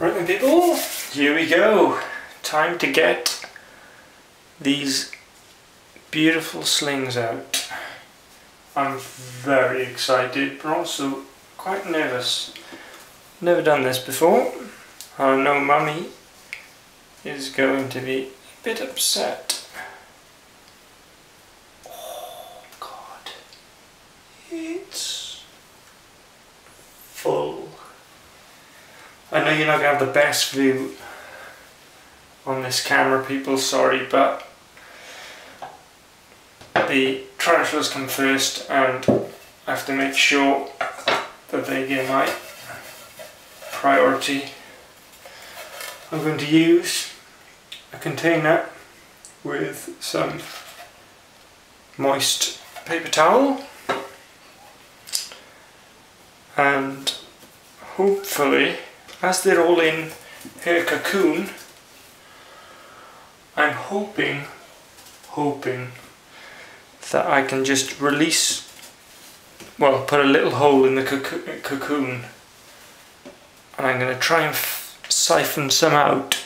Right then people, here we go. Time to get these beautiful slings out. I'm very excited but also quite nervous. Never done this before. I know Mummy is going to be a bit upset. Oh God, it's full. I know you're not going to have the best view on this camera people, sorry, but the trash has come first and I have to make sure that they get my priority. I'm going to use a container with some moist paper towel and hopefully, as they're all in her cocoon, I'm hoping that I can just release, well, put a little hole in the cocoon and I'm going to try and siphon some out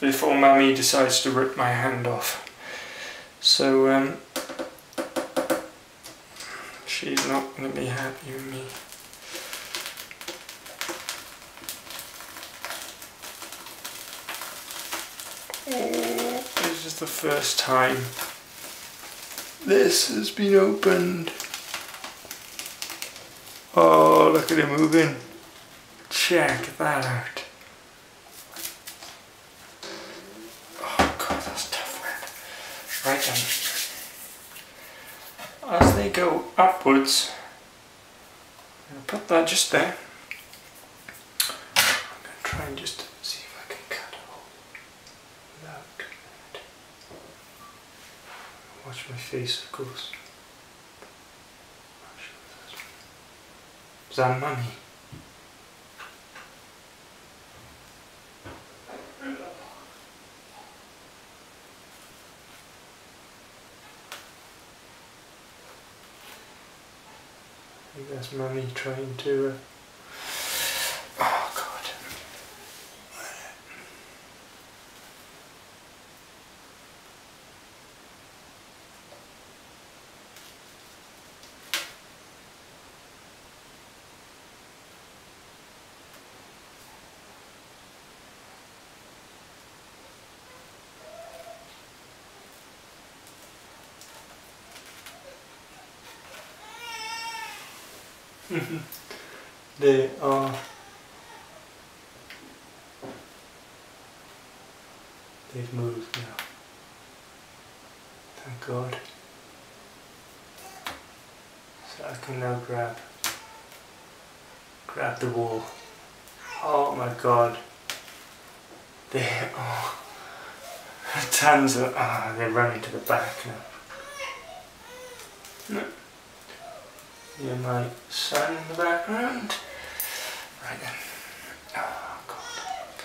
before Mummy decides to rip my hand off. So she's not going to be happy with me. Oh, this is the first time this has been opened. Oh, look at it moving. Check that out. Oh God, that's tough work. Right then, as they go upwards, I'm going to put that just there. I'm going to try and just see if I can cut a hole without doing that. Watch my face, of course. Is that Mummy? That's Mummy trying to. Oh God! They are. They've moved now. Thank God. So I can now grab the wall. Oh my God. They are. Tons of. Ah, they're running to the back now. No. You're my son in the background. Right then. Oh God.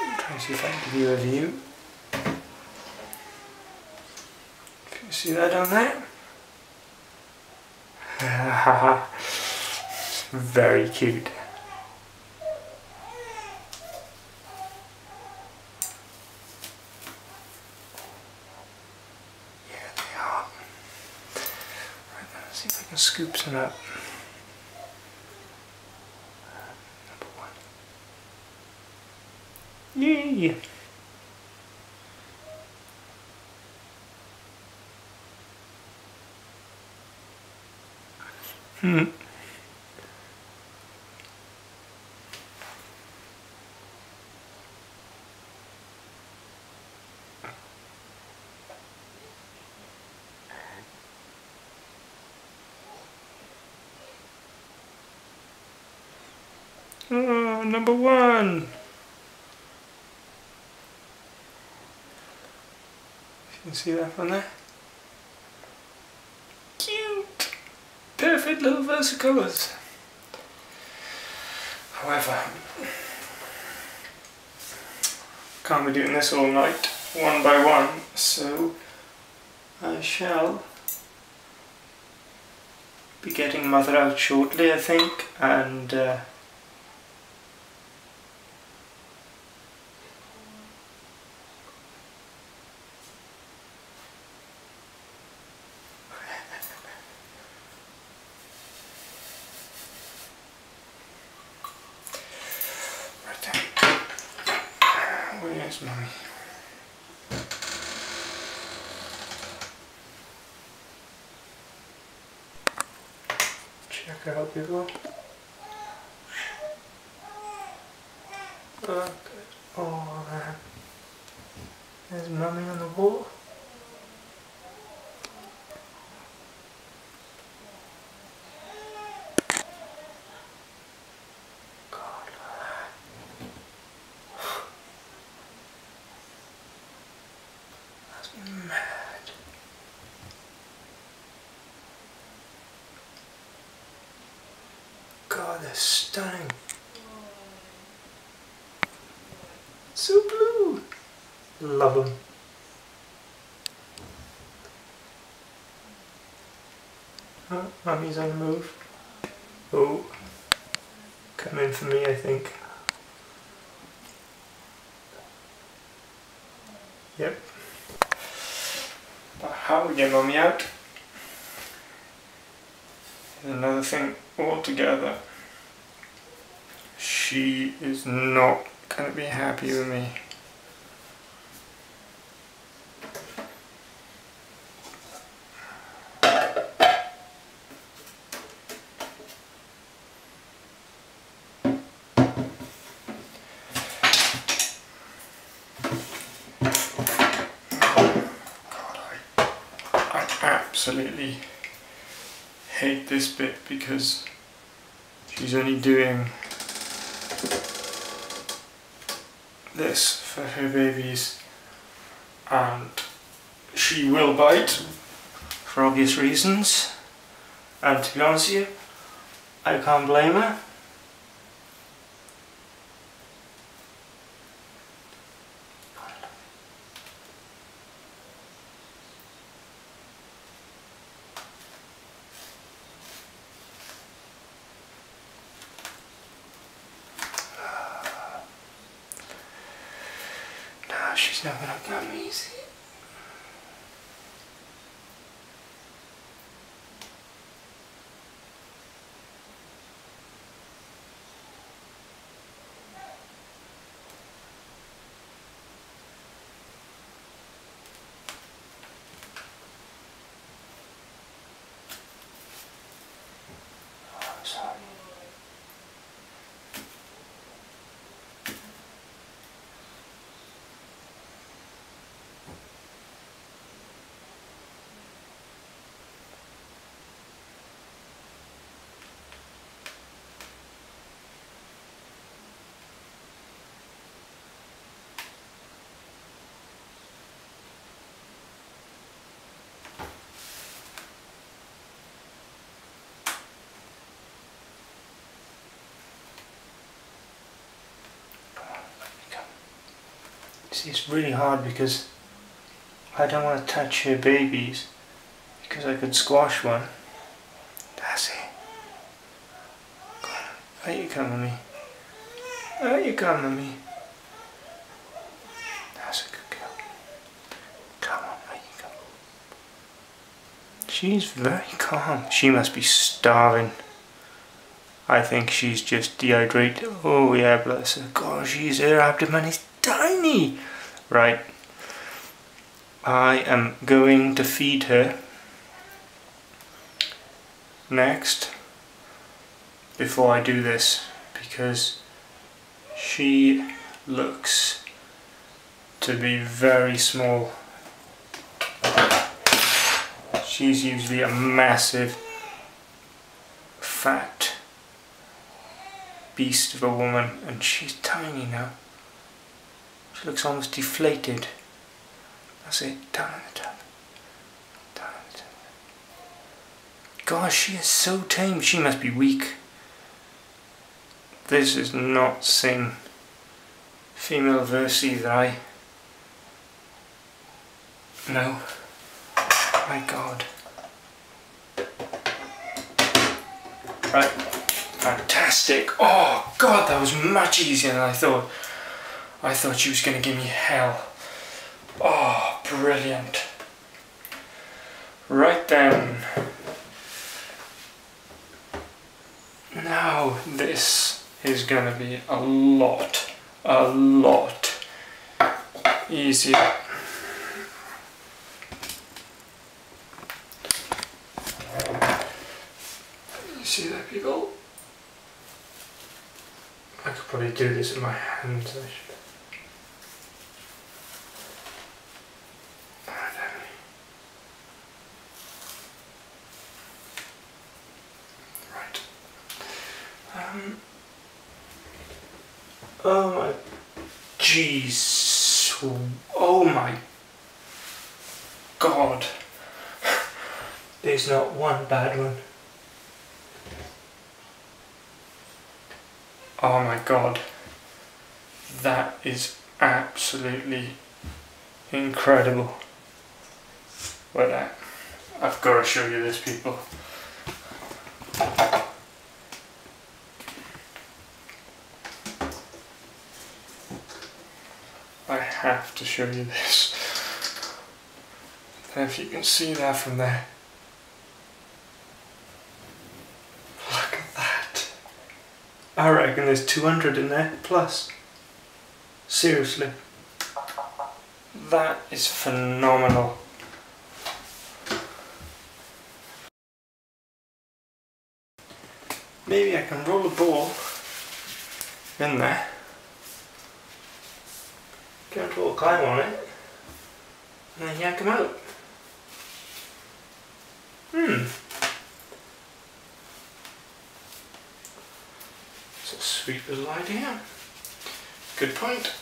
I'm trying to see if I can give you a view. Can you see that on there? Very cute. Scoop some up. Number 1. Yay! Oh, number 1. You can see that from there. Cute! Perfect little versicolors. However, can't be doing this all night, one by one, so I shall be getting Mother out shortly, I think, and much money. Check out below. Look at all that. There's mommy on the wall. God, that's stunning. So blue. Love them. Oh, mummy's on the move. Oh, come in for me, I think. Yep. But how we get mummy out is another thing altogether. She is not going to be happy with me. God, I absolutely hate this bit because she's only doing this for her babies, and she will bite for obvious reasons, and to be honest with you, I can't blame her. She's not gonna come easy. See, it's really hard because I don't want to touch her babies because I could squash one. That's it. Come on, out you come, mummy. Out you come, mummy. That's a good girl. Come on, out you come. She's very calm. She must be starving. I think she's just dehydrated. Oh yeah, bless her. God, she's, her abdomen is tiny. Right, I am going to feed her next before I do this because she looks to be very small. She's usually a massive fat beast of a woman, and she's tiny now. She looks almost deflated. That's it, down on the top. Down on the top. Gosh, she is so tame. She must be weak. This is not same female Versi that I know. My God. Right. Fantastic. Oh, God, that was much easier than I thought. I thought she was going to give me hell. Oh, brilliant. Right then. Now this is going to be a lot easier. You see that, people? I could probably do this in my hands. I should. Oh my jeez, oh my god, there's not one bad one. Oh my god, that is absolutely incredible. Well, I've got to show you this, people. I have to show you this. And if you can see that from there. Look at that. I reckon there's 200 in there, plus. Seriously. That is phenomenal. Maybe I can roll a ball in there. Can't all climb on it, and then yank them out. It's a sweet little idea. Good point.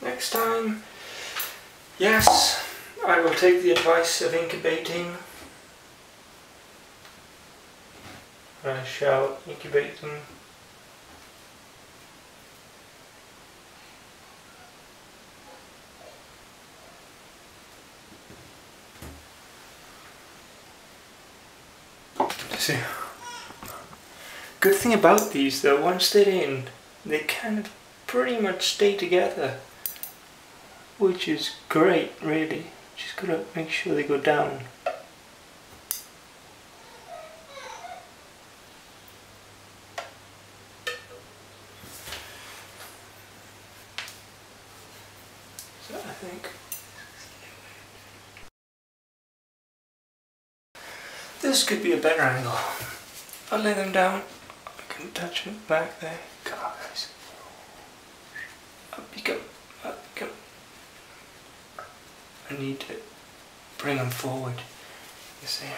Next time, yes, I will take the advice of incubating. I shall incubate them. See. Good thing about these though, once they're in, they kind of pretty much stay together, which is great really. Just gotta make sure they go down. So I think this could be a better angle. I'll lay them down. I can touch it back there. Come on, guys. Up you go. Up you go. I need to bring them forward. You see?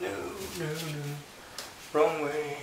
No, no, no. Wrong way.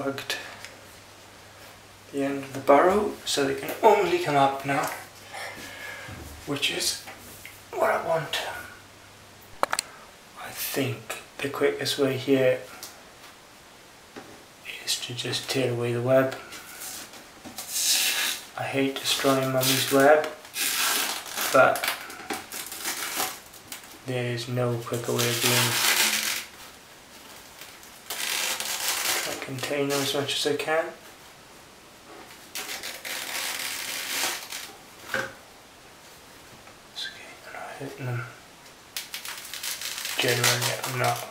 plugged the end of the barrow, so they can only come up now, which is what I want. I think the quickest way here is to just tear away the web. I hate destroying mummy's web, but there is no quicker way of doing it. I contain them as much as I can. It's okay, I'm not hitting them. Generally, I'm not.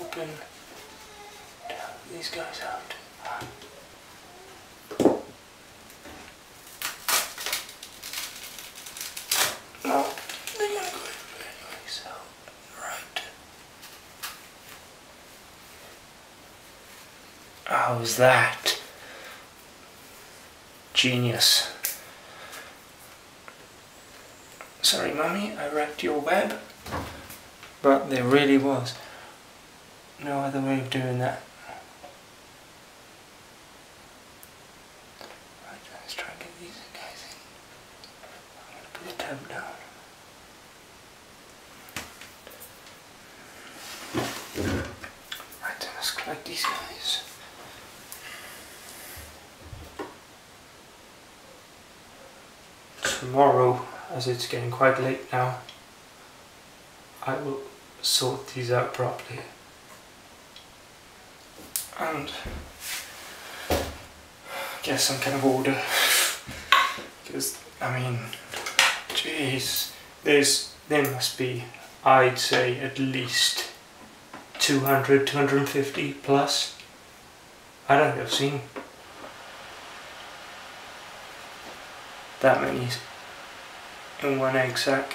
Open to help these guys out. No, they're gonna go anyway, so right. How's that? Genius. Sorry mummy, I wrecked your web, but there really was no other way of doing that. Right, let's try and get these guys in. I'm going to put the tab down. Right, then let's collect these guys. Tomorrow, as it's getting quite late now, I will sort these out properly. And get some kind of order, because I mean, jeez, there must be, I'd say, at least 200, 250 plus. I don't think I've seen that many in one egg sack,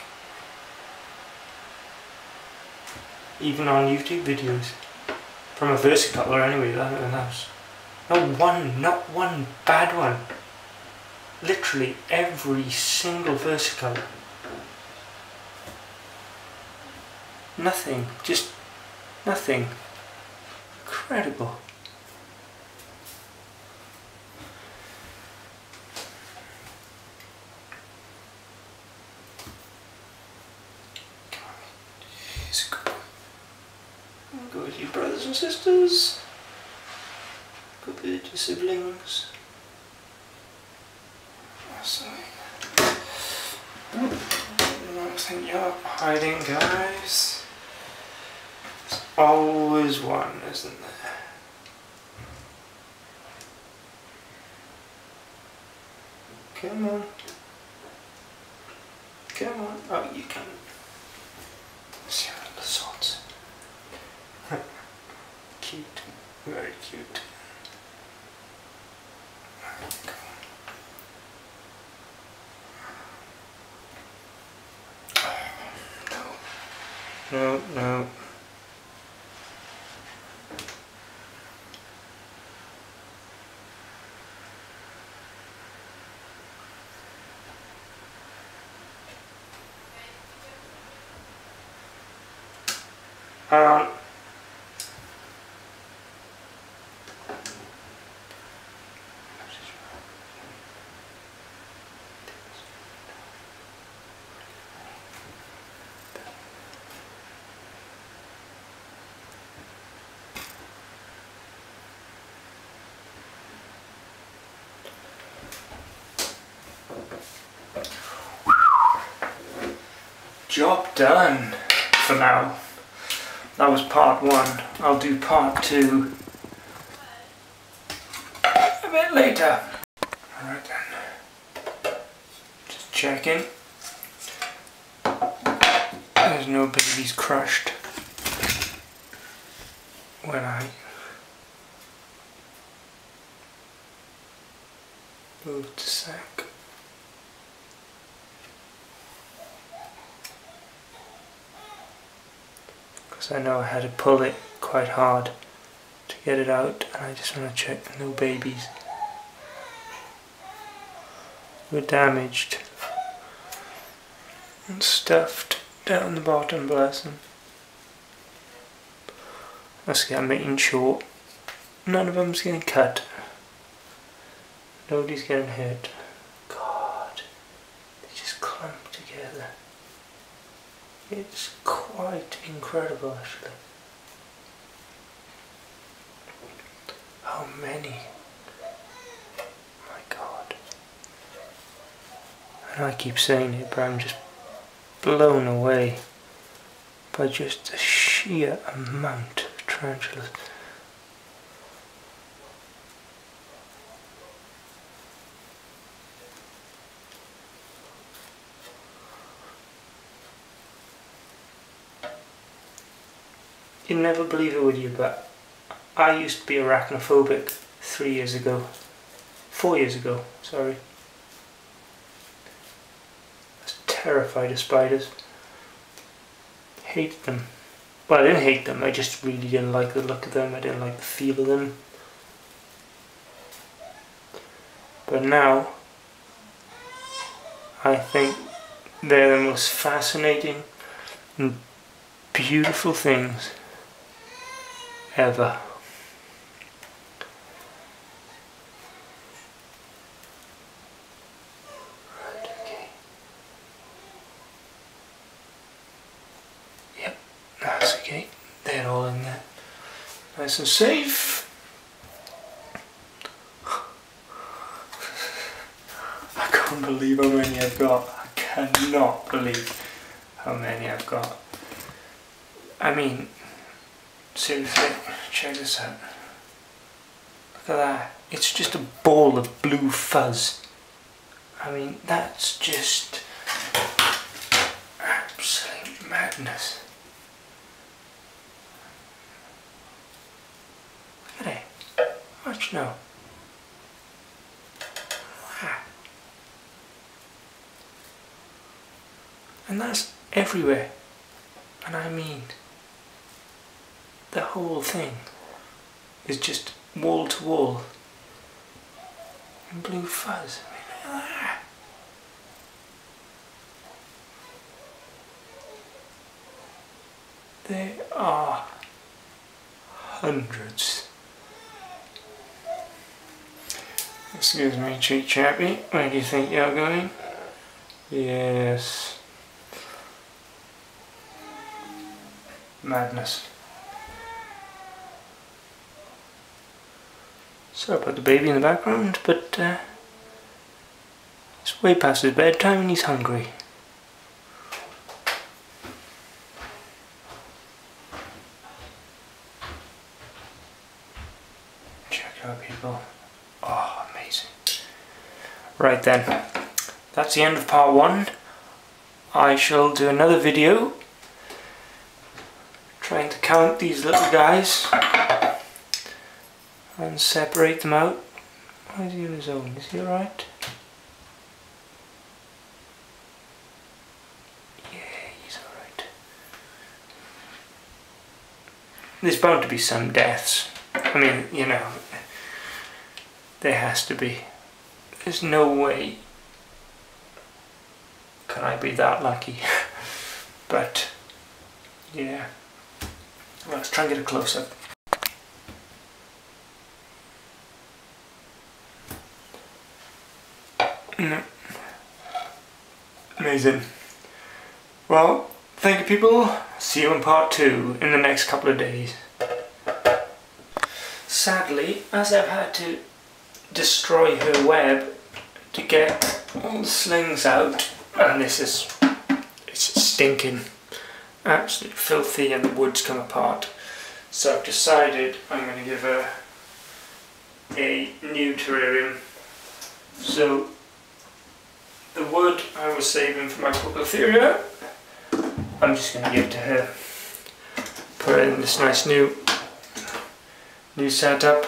even on YouTube videos. From a versicolor anyway, that not one bad one. Literally every single versicolor. Nothing, just nothing. Incredible. Brothers and sisters, could be your siblings. Oh, sorry. I don't think you're hiding, guys. There's always one, isn't there? Come on. Come on. Oh, you can. See how the sorts. Cute, very cute. No, no. Hang on. Job done for now. That was part one. I'll do part two a bit later. Alright then. Just checking. There's no babies crushed when I move the sack. because I know I had to pull it quite hard to get it out, and I just want to check no babies were damaged and stuffed down the bottom, bless them. Let's get making sure none of them's getting cut, nobody's getting hurt. God, they just clump together. It's quite incredible, actually, how many. My God. And I keep saying it, but I'm just blown away by just the sheer amount of tarantulas. You'd never believe it, would you, but I used to be arachnophobic 4 years ago, sorry. I was terrified of spiders. Hated them. Well, I didn't hate them, I just really didn't like the look of them, I didn't like the feel of them. But now, I think they're the most fascinating and beautiful things ever. Right, okay. Yep, that's okay. They're all in there. Nice and safe. I can't believe how many I've got. I cannot believe how many I've got. I mean, seriously, check this out. Look at that. It's just a ball of blue fuzz. I mean, that's just absolute madness. Look at it. Watch now. Wow. And that's everywhere. And I mean, the whole thing is just wall to wall in blue fuzz. I mean, look at that. There are hundreds. Excuse me, cheap chappy, where do you think you're going? Yes. Madness. Sorry about the baby in the background, but it's way past his bedtime and he's hungry. Check out, people. Oh, amazing. Right then, that's the end of part one. I shall do another video trying to count these little guys and separate them out. Why is he on his own? Is he alright? Yeah, he's alright. There's bound to be some deaths. I mean, you know, there has to be. There's no way can I be that lucky. But, yeah. Let's try and get a close-up. Amazing. Well, thank you, people. See you in part two in the next couple of days. Sadly, as I've had to destroy her web to get all the slings out, and it's stinking, absolutely filthy, and the wood's come apart, so I've decided I'm going to give her a new terrarium. So the wood I was saving for my Poecilotheria, I'm just going to give to her. Put her in this nice new setup.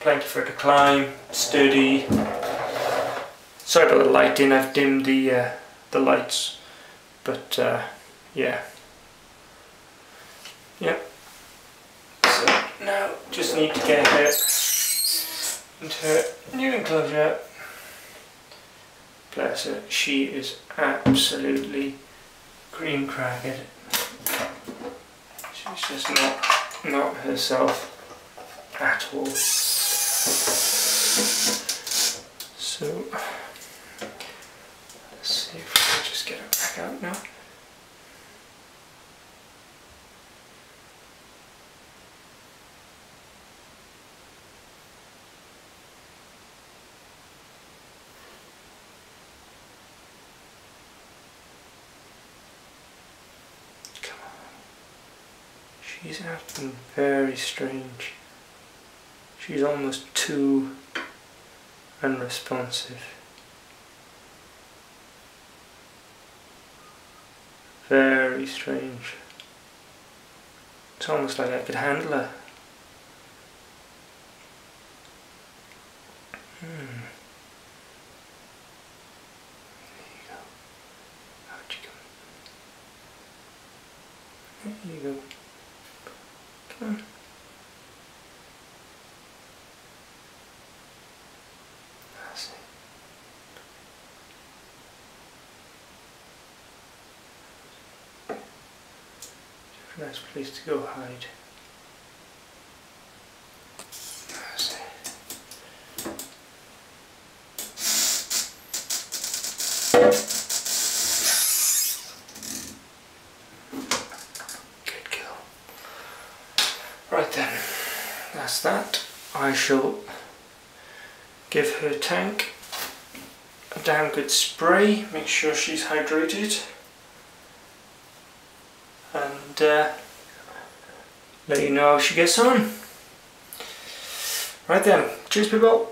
Plenty for her to climb, sturdy. Sorry about the lighting, I've dimmed the lights, but yeah. Yep. So now just need to get it into a new enclosure. Bless her, she is absolutely green cracked. She's just not herself at all. So let's see if we can just get it back out now. Come on. She's acting very strange. She's almost too unresponsive. Very strange. It's almost like I could handle her. There you go. Come on. That's it. It's a nice place to go hide. That's it. Right then, that's that. I shall give her tank a damn good spray, make sure she's hydrated, and let you know how she gets on. Right then, cheers people!